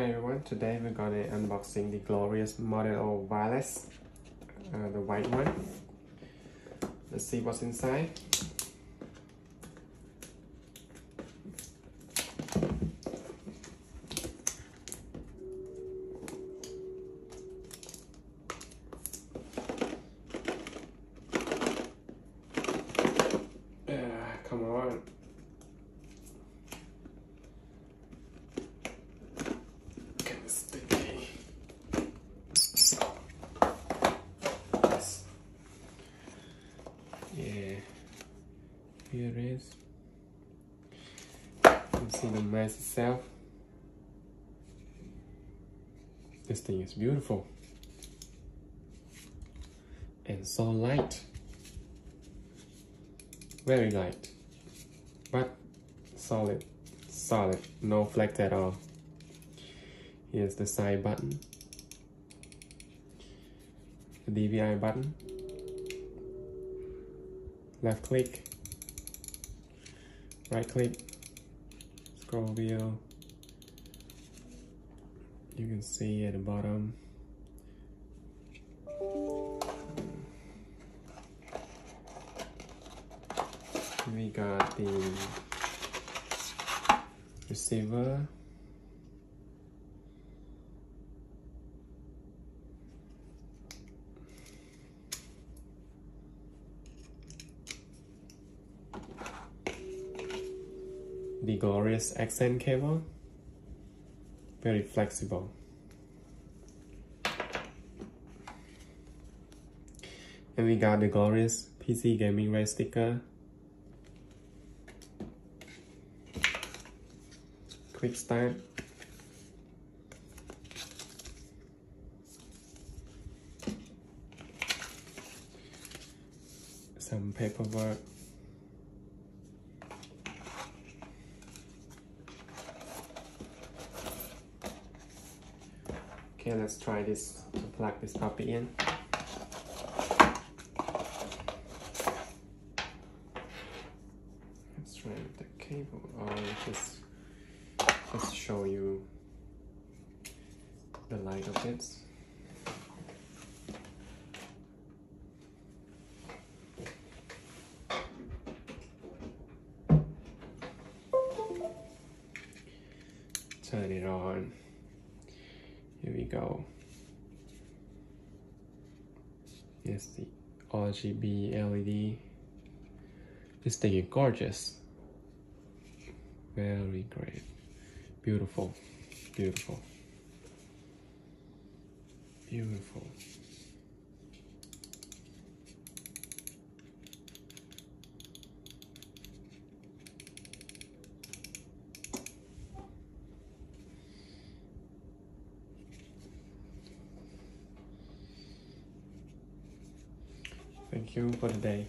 Hi everyone, today we're gonna unboxing the Glorious Model O wireless, the white one. Let's see what's inside. Come on. Here it is. You can see the mask itself. This thing is beautiful and so light, very light, but solid, no flex at all. Here's the side button, the DVI button, left click, right click, scroll wheel. You can see at the bottom we got the receiver, the Glorious accent cable, very flexible, and we got the Glorious PC Gaming Race sticker, quick start, some paperwork. Okay, let's try this to plug this puppy in. Let's try the cable. Or just show you the light of it. Turn it on. Here we go. It's the RGB LED. This thing is gorgeous. Very great. Beautiful. Beautiful. Beautiful. Thank you for the day.